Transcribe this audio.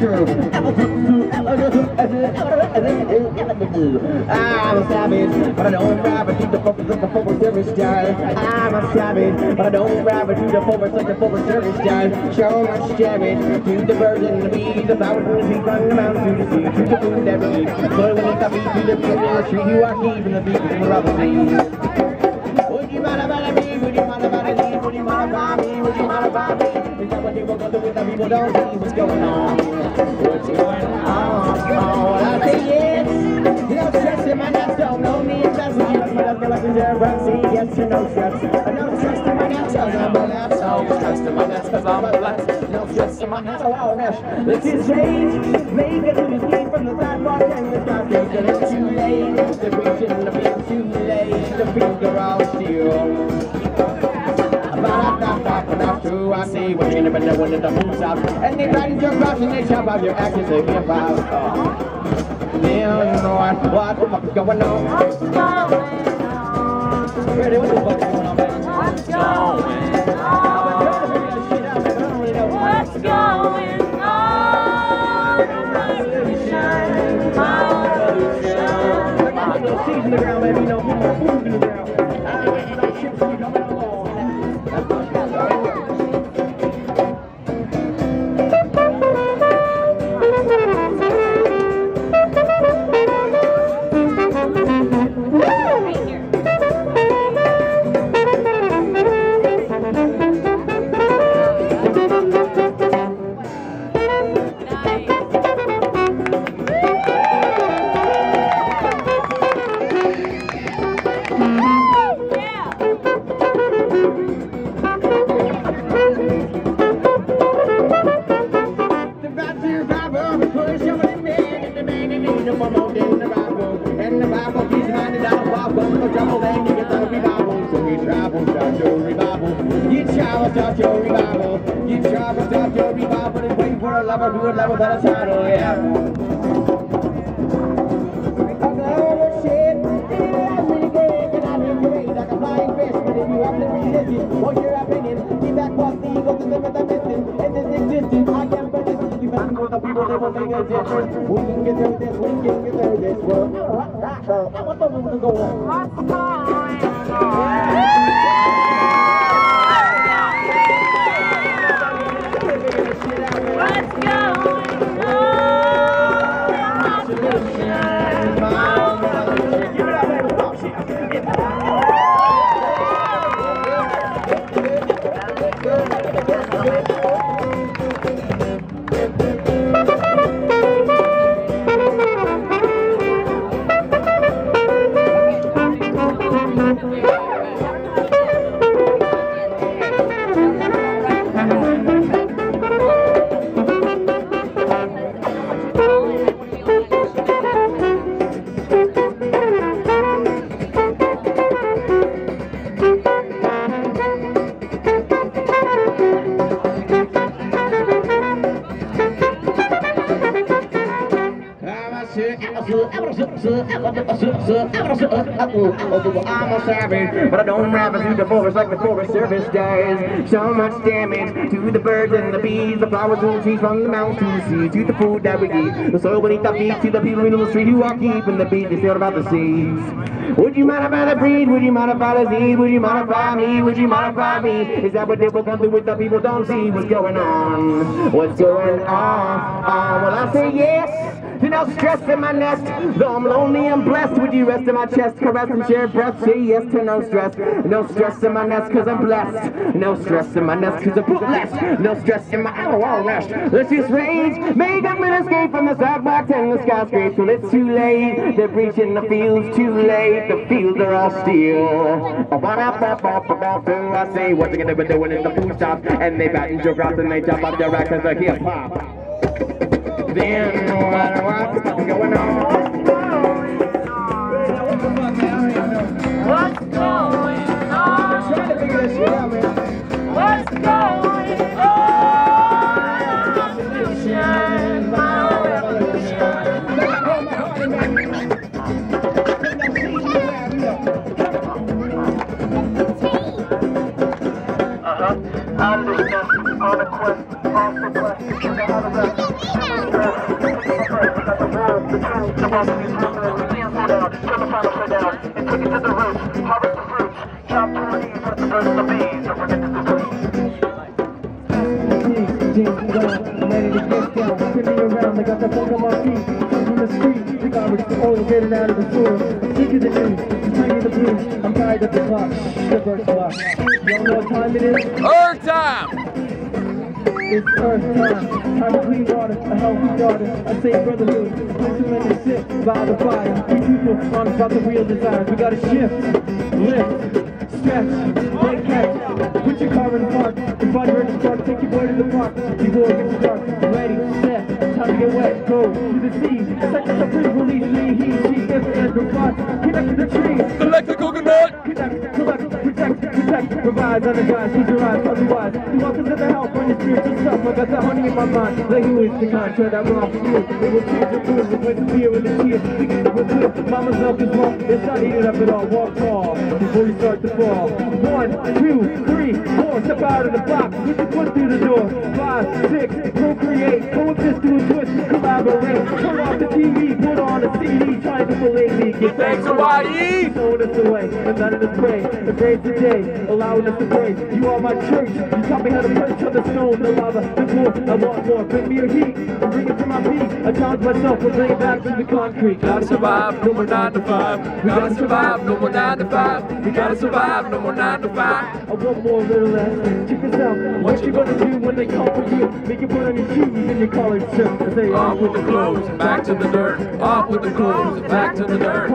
I'm a savage, but I don't rap and do the focus like a forward service style. I'm a savage, but I don't rap and do the focus like a forward service style. So much damage to the birds and the bees, the flowers and the trees, run the mountains to the sea, to the food that we eat. But when it's up to the people in the street, you are keeping from the beach and the rubber trees. Would you mind about me? Would you mind about me? Would you mind about me? Would you mind about me? Is that what people go through with the people don't see what's going on? What's going on? Oh, I say yes. You know, trust in my nuts don't know me and trust me. But I feel like a jealousy, yes or no trust. I don't trust in my nuts, I'm a nuts. Always trust in my nuts, cause I'm a nuts. No trust in my nuts, oh, I'll rush. Let's just change, make a little escape from the sidewalk and the dark days. And it's too late, the reach and the beat, too late, the finger all still. I see what you're gonna be doing in the boots out. And they write your cross and they chop out your actions they give out. They don't know what is going on. What's going on? Really, what the fuck is going on, man? What's going on? I'm trying to figure this shit out, man. I don't really know what's going on. My revolution, my revolution. I got no seeds in the ground, baby, no food in the ground. I'm a savage, but I don't rap and do the forest like the forest service does. So much damage to the birds and the bees, the flowers and the trees, from the mountains to the sea, to the food that we eat. The soil beneath our feet, to the people in the street who are keeping the beat. It's not about the seeds. Would you mind if I breed? Would you mind if I disease? Would you mind if I me? Would you mind if I me? Is that what they will come through with the people don't see what's going on? What's going on? Well, I say yes. You know, stress in my nest, though I'm lonely and blessed. Would you rest in my chest, caress and share breath? Say yes to no stress. No stress in my nest, cause I'm blessed. No stress in my nest, cause I'm put less. No stress in my hour, I'll rest. Let's just rage, make up an escape from the sidewalks and the skyscrapers. It's too late, they're breaching the fields, too late. The fields are all steel. I say what they're gonna be doing in the food shops, and they batten your crops and they jump up their rack as a hip hop. Then what's going on? What's going on? What's going on? I'm trying to figure this shit out, man. What's going on? Revolution, my revolution. I'm just on a quest, off the quest, to figure out how to rest. Earth time! It's Earth time, time to clean water, a healthy daughter, I say brotherhood, whistling and sit by the fire, we people honest about the real desires, we gotta shift, lift, stretch, make catch, put your car in the park, if I heard the start, take your boy to the park, before it gets dark, ready, set, time to get wet, go to the sea, such a pretty release, me, he, she, if, and reply, connect to the trees, select the coconut, connect, collect, protect, revise, energize, use your eyes, otherwise, you walk into the help on your spiritual self, I got that honey in my mind, like who is the contract I wrong for you, it will change your food, it went to fear with the tears, thinking it was good, mama's milk is wrong, it's not heated up at all, walk tall, before you start to fall, 1, 2, 3, 4, step out of the box, put your foot through the door, 5, 6, procreate, coexist to a twist, collaborate, turn off the TV, put on a CD, try to fillet me, get back to YE, throwing us away, and none of us pray, the praise today, allowing us to pray, you are my church, you taught me how to perch on the stone, the lava, the pool, I want more, bring me your heat, and bring it to my peak, I challenge myself, we'll bring it back to the concrete, gotta survive, no more 9 to 5, we gotta survive, no more 9 to 5, we gotta survive, no more 9 to 5, I want more, little less, check this out, what you gonna do when they call for you, make you put on your shoes and your collared shirt, and say, off with the clothes, back to the dirt, off with the clothes, back to the dirt,